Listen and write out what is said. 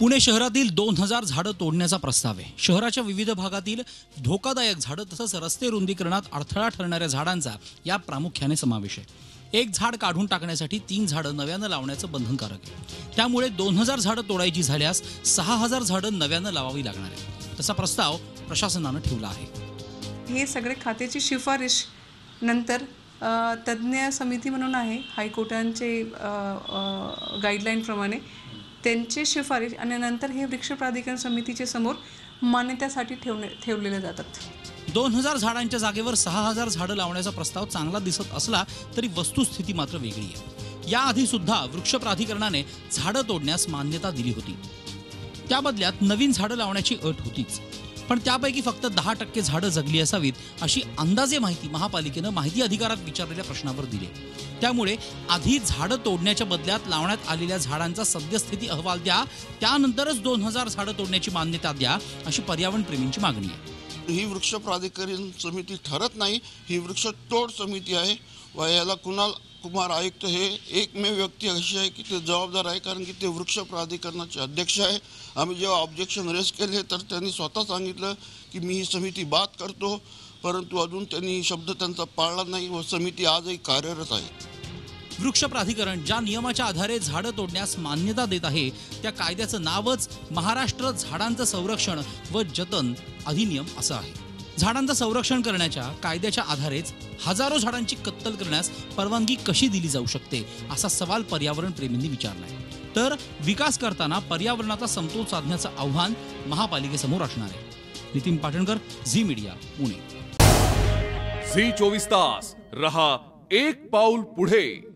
पुणे शहरातील 2000 झाडं तोडण्याचा प्रस्ताव आहे। शहराच्या विविध भागातील धोकादायक झाडं तसेच रस्ते रुंदीकरणात अडथळा ठरणाऱ्या झाडांचा या प्रामुख्याने समावेश आहे। एक झाड काढून टाकण्यासाठी 3 झाडं नव्याने लावण्याचे बंधनकारक आहे। त्यामुळे 2000 झाडं तोडायची झाल्यास 6000 झाडं नव्याने लावावी लागणार आहे। तसा प्रस्ताव प्रशासनाने ठेवला आहे। हे सगळे खात्याची शिफारिश नंतर तज्ञ समिती म्हणून आहे, हायकोर्टांचे गाइडलाइन प्रमाणे त्यांची शिफारिश आणि नंतर हे वृक्ष प्राधिकरण समितीचे समोर मान्यतेसाठी ठेवलेले जातात। 2000 झाडांच्या जागेवर 6000 झाडं लावण्याचा प्रस्ताव चांगला दिसत असला तरी वस्तुस्थिती मात्र वेगळी आहे। याआधी सुद्धा वृक्ष प्राधिकरणाने झाडं तोडण्यास मान्यता दिली होती, त्या बदल्यात नवीन झाडं लावण्याची अट होतीच, पण त्यापैकी फक्त 10% झाडं जगली असावीत अशी अंदाजे माहिती महापालिकेने माहिती अधिकारात विचारलेल्या प्रश्नावर दिली। त्यामुळे आधी झाडं तोडण्याच्या बदल्यात लावण्यात आलेल्या झाडांचा सद्यस्थिती अहवाल द्या, त्यानंतरच 2000 झाडं तोडण्याची मान्यता द्या अशी पर्यावरण प्रेमींची मागणी आहे। ही वृक्ष प्राधिकरण समिती ठरत नाही, ही वृक्ष तोड समिती आहे व याला कुणाल कुमार आयुक्त हे एकमेव व्यक्ती अशी आहे की ते जबाबदार आहे, कारण की ते वृक्ष प्राधिकरणाचे अध्यक्ष आहे। आम्ही जेव्हा ऑब्जेक्शन रेज केले तर त्यांनी स्वतः सांगितलं की मी ही समिती बात करतो, परंतु अजून त्यांनी शब्द त्यांचा पाळला नाही व समिती आजही कार्यरत आहे। वृक्ष प्राधिकरण ज्या नियमाच्या आधारे झाडं तोडण्यास मान्यता देत आहे त्या कायद्याचं नावच महाराष्ट्र झाडांचं संरक्षण व जतन अधिनियम असं आहे। झाडांचं संरक्षण करण्याच्या कायद्याच्या आधारेच हजारो झाडांची कत्तल करण्यास परवानगी कशी दिली जाऊ शकते असा सवाल पर्यावरण प्रेमींनी विचारलाय। तर विकास करताना पर्यावरणाचा समतोल साधण्याचे आव्हान महापालिकेसमोर असणार आहे। नितीन पाटणकर, झी मीडिया, पुणे। झी 24 तास रहा एक पाऊल पुढे।